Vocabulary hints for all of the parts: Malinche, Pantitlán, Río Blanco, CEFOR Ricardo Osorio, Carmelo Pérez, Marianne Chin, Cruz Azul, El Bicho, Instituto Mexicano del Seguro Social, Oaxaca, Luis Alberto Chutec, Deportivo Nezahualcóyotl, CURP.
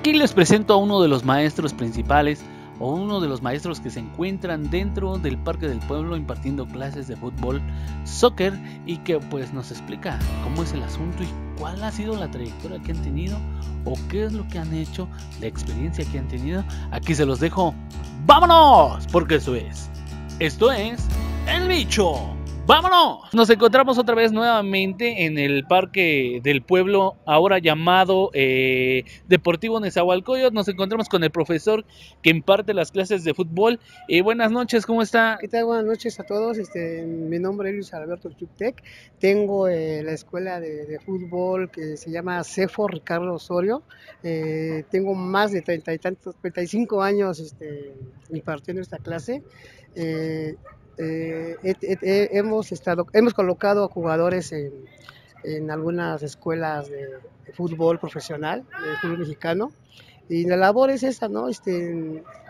Aquí les presento a uno de los maestros principales o uno de los maestros que se encuentran dentro del Parque del Pueblo impartiendo clases de fútbol, soccer, y que pues nos explica cómo es el asunto y cuál ha sido la trayectoria que han tenido o qué es lo que han hecho, la experiencia que han tenido. Aquí se los dejo. ¡Vámonos! Porque esto es El Bicho. ¡Vámonos! Nos encontramos otra vez nuevamente en el Parque del Pueblo, ahora llamado Deportivo Nezahualcóyotl. Nos encontramos con el profesor que imparte las clases de fútbol. Buenas noches, ¿cómo está? ¿Qué tal? Buenas noches a todos. Mi nombre es Luis Alberto Chutec. Tengo la escuela de fútbol que se llama CEFOR Ricardo Osorio. Tengo más de 35 años impartiendo esta clase. Hemos colocado jugadores en algunas escuelas de fútbol profesional, de fútbol mexicano, y la labor es esa, ¿no?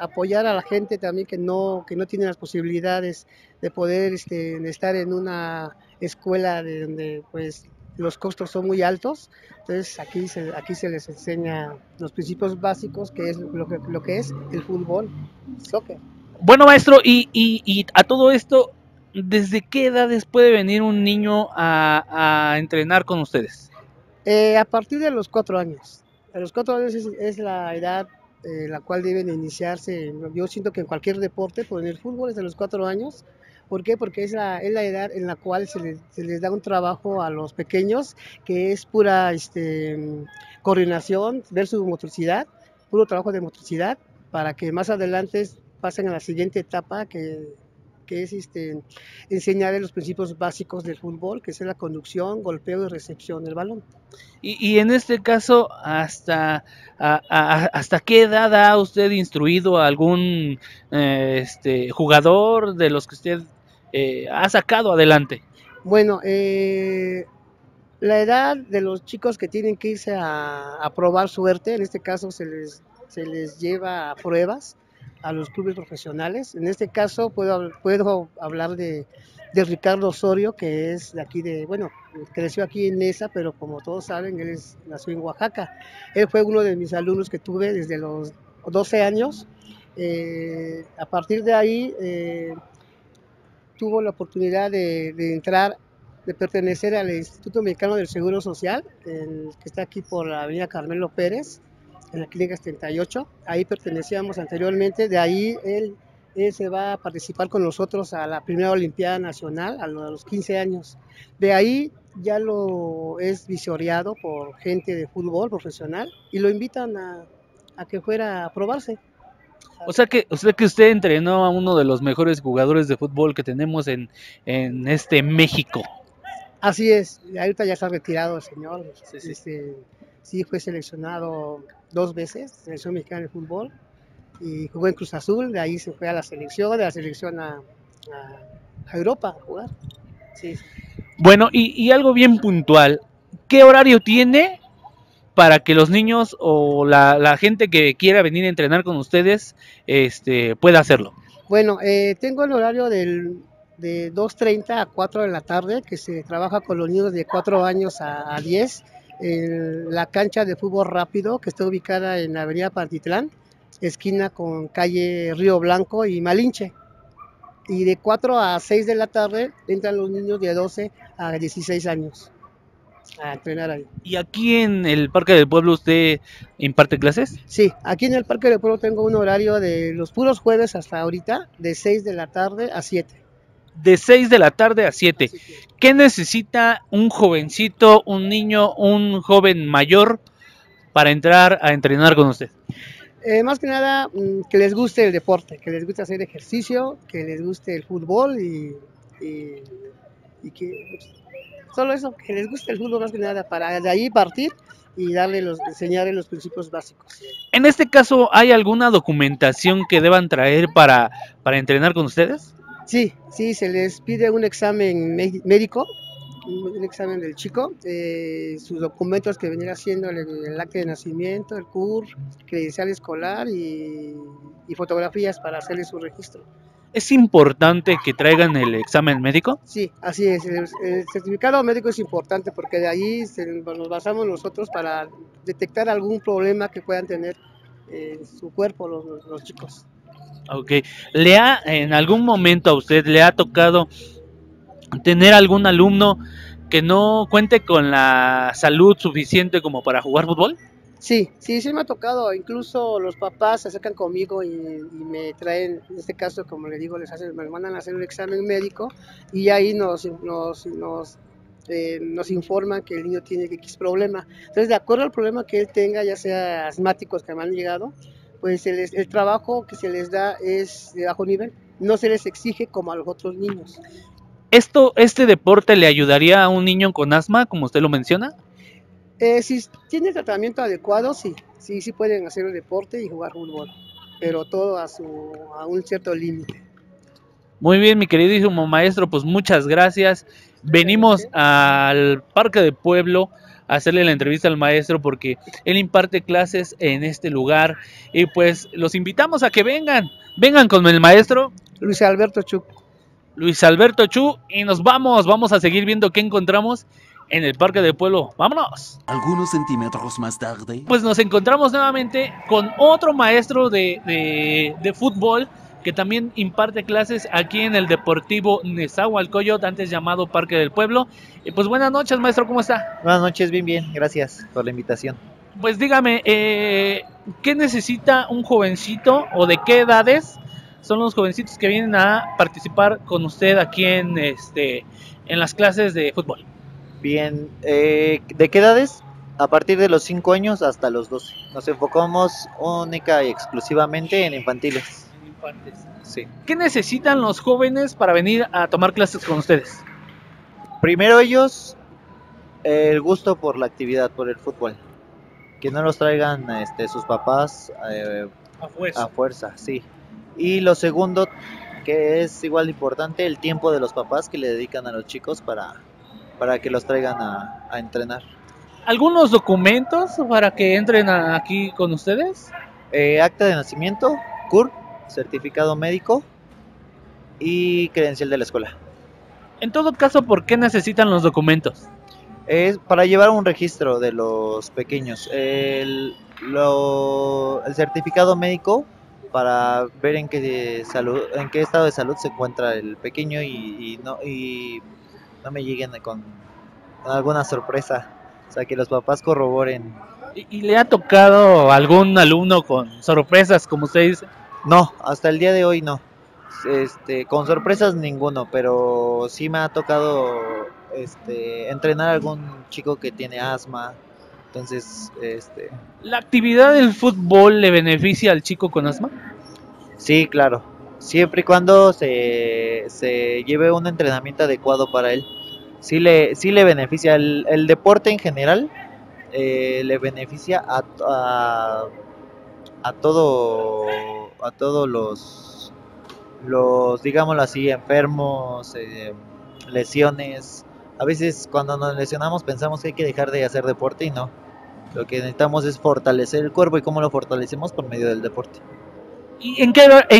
Apoyar a la gente también que no tiene las posibilidades de poder estar en una escuela de donde pues los costos son muy altos. Entonces aquí se les enseña los principios básicos, que es lo que es el fútbol, soccer. Bueno, maestro, y a todo esto, ¿desde qué edades puede venir un niño a entrenar con ustedes? A partir de los 4 años. A los 4 años es la edad la cual deben iniciarse. Yo siento que en cualquier deporte, pero en el fútbol es de los 4 años. ¿Por qué? Porque es la edad en la cual se les da un trabajo a los pequeños, que es pura coordinación, ver su motricidad, puro trabajo de motricidad, para que más adelante pasen a la siguiente etapa, que es enseñarles los principios básicos del fútbol, que es la conducción, golpeo y recepción del balón. Y en este caso, ¿hasta qué edad ha usted instruido a algún jugador de los que usted ha sacado adelante? Bueno, la edad de los chicos que tienen que irse a probar suerte, en este caso se les lleva a pruebas a los clubes profesionales. En este caso puedo hablar de Ricardo Osorio, que es de aquí creció aquí en Neza, pero como todos saben, nació en Oaxaca. Él fue uno de mis alumnos que tuve desde los 12 años. A partir de ahí tuvo la oportunidad de pertenecer al Instituto Mexicano del Seguro Social, que está aquí por la avenida Carmelo Pérez, en la clínica 78, ahí pertenecíamos anteriormente. De ahí él se va a participar con nosotros a la primera Olimpiada Nacional a los 15 años. De ahí ya lo es visoreado por gente de fútbol profesional y lo invitan a que fuera a probarse. O sea que usted entrenó a uno de los mejores jugadores de fútbol que tenemos en México. Así es, ahorita ya está retirado el señor. Sí, sí. Sí, fue seleccionado 2 veces, selección mexicana de fútbol, y jugó en Cruz Azul. De ahí se fue a la selección, de la selección a Europa a jugar. Sí. Bueno, y algo bien puntual, ¿qué horario tiene para que los niños o la gente que quiera venir a entrenar con ustedes pueda hacerlo? Bueno, tengo el horario de 2:30 a 4 de la tarde, que se trabaja con los niños de 4 años a 10, en la cancha de fútbol rápido, que está ubicada en la avenida Pantitlán, esquina con calle Río Blanco y Malinche. Y de 4 a 6 de la tarde entran los niños de 12 a 16 años a entrenar ahí. ¿Y aquí en el Parque del Pueblo usted imparte clases? Sí, aquí en el Parque del Pueblo tengo un horario de los puros jueves hasta ahorita, de 6 de la tarde a 7. De 6 de la tarde a 7. ¿Qué necesita un jovencito, un niño, un joven mayor para entrar a entrenar con usted? Más que nada, que les guste el deporte, que les guste hacer ejercicio, que les guste el fútbol y que solo eso, que les guste el fútbol más que nada, para de ahí partir y enseñarle los principios básicos. En este caso, ¿hay alguna documentación que deban traer para entrenar con ustedes? Sí, se les pide un examen médico, un examen del chico, sus documentos que venía haciendo, el acta de nacimiento, el CURP, credencial escolar y fotografías para hacerle su registro. ¿Es importante que traigan el examen médico? Sí, así es. El certificado médico es importante porque de ahí nos basamos nosotros para detectar algún problema que puedan tener en su cuerpo los chicos. Ok. ¿En algún momento a usted le ha tocado tener algún alumno que no cuente con la salud suficiente como para jugar fútbol? Sí, sí, sí me ha tocado, incluso los papás se acercan conmigo y me traen, en este caso, como le digo, me mandan a hacer un examen médico y ahí nos informan que el niño tiene X problema. Entonces, de acuerdo al problema que él tenga, ya sea asmáticos que me han llegado, pues el trabajo que se les da es de bajo nivel, no se les exige como a los otros niños. ¿Este deporte le ayudaría a un niño con asma, como usted lo menciona? Si tiene tratamiento adecuado, sí, sí, sí pueden hacer el deporte y jugar fútbol, pero todo a un cierto límite. Muy bien, mi queridísimo maestro, pues muchas gracias. Venimos al Parque de Pueblo a hacerle la entrevista al maestro porque él imparte clases en este lugar y pues los invitamos a que vengan con el maestro Luis Alberto Chu. Luis Alberto Chu, y nos vamos a seguir viendo qué encontramos en el Parque del Pueblo. ¡Vámonos! Algunos centímetros más tarde, pues nos encontramos nuevamente con otro maestro de fútbol que también imparte clases aquí en el Deportivo Nezahualcóyotl, antes llamado Parque del Pueblo. Y pues buenas noches, maestro, ¿cómo está? Buenas noches, bien, bien, gracias por la invitación. Pues dígame, ¿qué necesita un jovencito o de qué edades son los jovencitos que vienen a participar con usted aquí en las clases de fútbol? Bien, ¿de qué edades? A partir de los 5 años hasta los 12. Nos enfocamos única y exclusivamente en infantiles. En infantes. Sí. ¿Qué necesitan los jóvenes para venir a tomar clases con ustedes? Primero ellos, el gusto por la actividad, por el fútbol. Que no los traigan sus papás a fuerza, sí. Y lo segundo, que es igual importante, el tiempo de los papás que le dedican a los chicos para que los traigan a entrenar. ¿Algunos documentos para que entren aquí con ustedes? Acta de nacimiento, CURP, certificado médico y credencial de la escuela. En todo caso, ¿por qué necesitan los documentos? Es para llevar un registro de los pequeños. El certificado médico para ver en qué estado de salud se encuentra el pequeño y no me lleguen con alguna sorpresa, o sea, que los papás corroboren. ¿Y le ha tocado algún alumno con sorpresas, como usted dice? No, hasta el día de hoy no, con sorpresas ninguno, pero sí me ha tocado entrenar a algún chico que tiene asma, entonces... ¿La actividad del fútbol le beneficia al chico con asma? Sí, claro. Siempre y cuando se lleve un entrenamiento adecuado para él, sí le beneficia. El deporte en general le beneficia a todos los digámoslo así, enfermos, lesiones. A veces cuando nos lesionamos pensamos que hay que dejar de hacer deporte y no. Lo que necesitamos es fortalecer el cuerpo. ¿Y cómo lo fortalecemos? Por medio del deporte. ¿Y en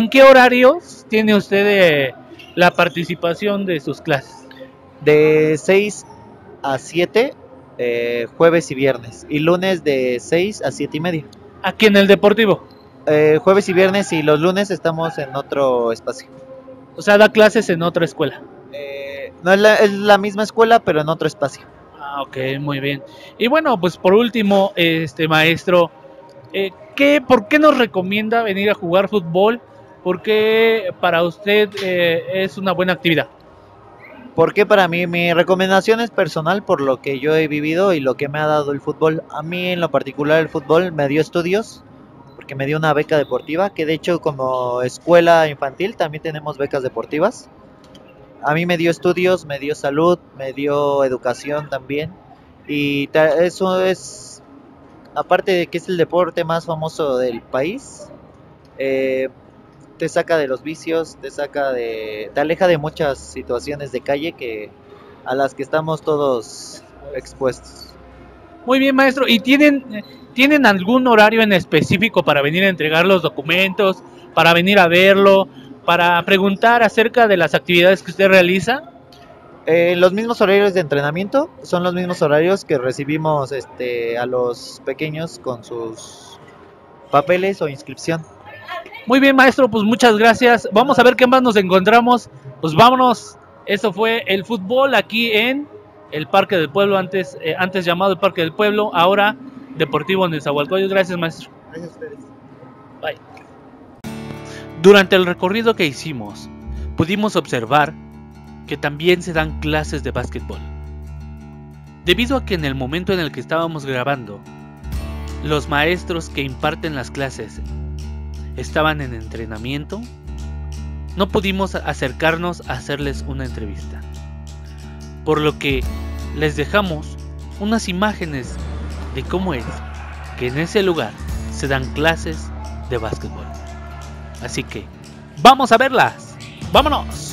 qué horarios tiene usted la participación de sus clases? De 6 a 7, jueves y viernes, y lunes de 6 a 7 y media. ¿Aquí en el Deportivo? Jueves y viernes, y los lunes estamos en otro espacio. O sea, da clases en otra escuela. No, es la misma escuela, pero en otro espacio. Ah, ok, muy bien. Y bueno, pues por último, maestro... ¿Por qué nos recomienda venir a jugar fútbol? ¿Por qué para usted es una buena actividad? Porque para mí, mi recomendación es personal por lo que yo he vivido y lo que me ha dado el fútbol. A mí en lo particular el fútbol me dio estudios, porque me dio una beca deportiva, que de hecho como escuela infantil también tenemos becas deportivas. A mí me dio estudios, me dio salud, me dio educación también, y eso es... Aparte de que es el deporte más famoso del país, te saca de los vicios, te aleja de muchas situaciones de calle a las que estamos todos expuestos. Muy bien, maestro. ¿Y tienen algún horario en específico para venir a entregar los documentos, para venir a verlo, para preguntar acerca de las actividades que usted realiza. Los mismos horarios de entrenamiento son los mismos horarios que recibimos a los pequeños con sus papeles o inscripción. Muy bien, maestro, pues muchas gracias. Vamos a ver qué más nos encontramos. Pues vámonos. Eso fue el fútbol aquí en el Parque del Pueblo, antes llamado el Parque del Pueblo, ahora Deportivo Nezahualcóyotl. Gracias, maestro. Gracias a ustedes. Bye. Durante el recorrido que hicimos, pudimos observar que también se dan clases de básquetbol. Debido a que en el momento en el que estábamos grabando, los maestros que imparten las clases estaban en entrenamiento, no pudimos acercarnos a hacerles una entrevista, por lo que les dejamos unas imágenes de cómo es que en ese lugar se dan clases de básquetbol. Así que vamos a verlas. ¡Vámonos!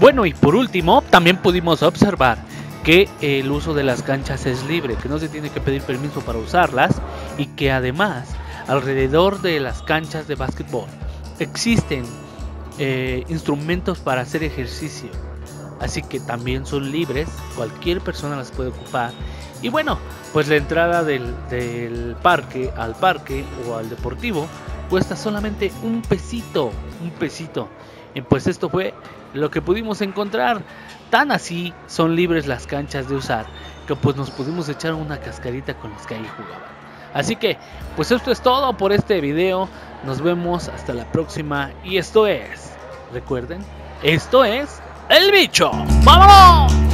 Bueno, y por último, también pudimos observar que el uso de las canchas es libre, que no se tiene que pedir permiso para usarlas, y que además alrededor de las canchas de básquetbol existen instrumentos para hacer ejercicio, así que también son libres, cualquier persona las puede ocupar. Y bueno, pues la entrada del parque al parque o al deportivo cuesta solamente un pesito. Y pues esto fue lo que pudimos encontrar. Tan así son libres las canchas de usar, que pues nos pudimos echar una cascarita con los que ahí jugaban. Así que pues esto es todo por este video. Nos vemos hasta la próxima. Y esto es, recuerden, esto es El Bicho. ¡Vámonos!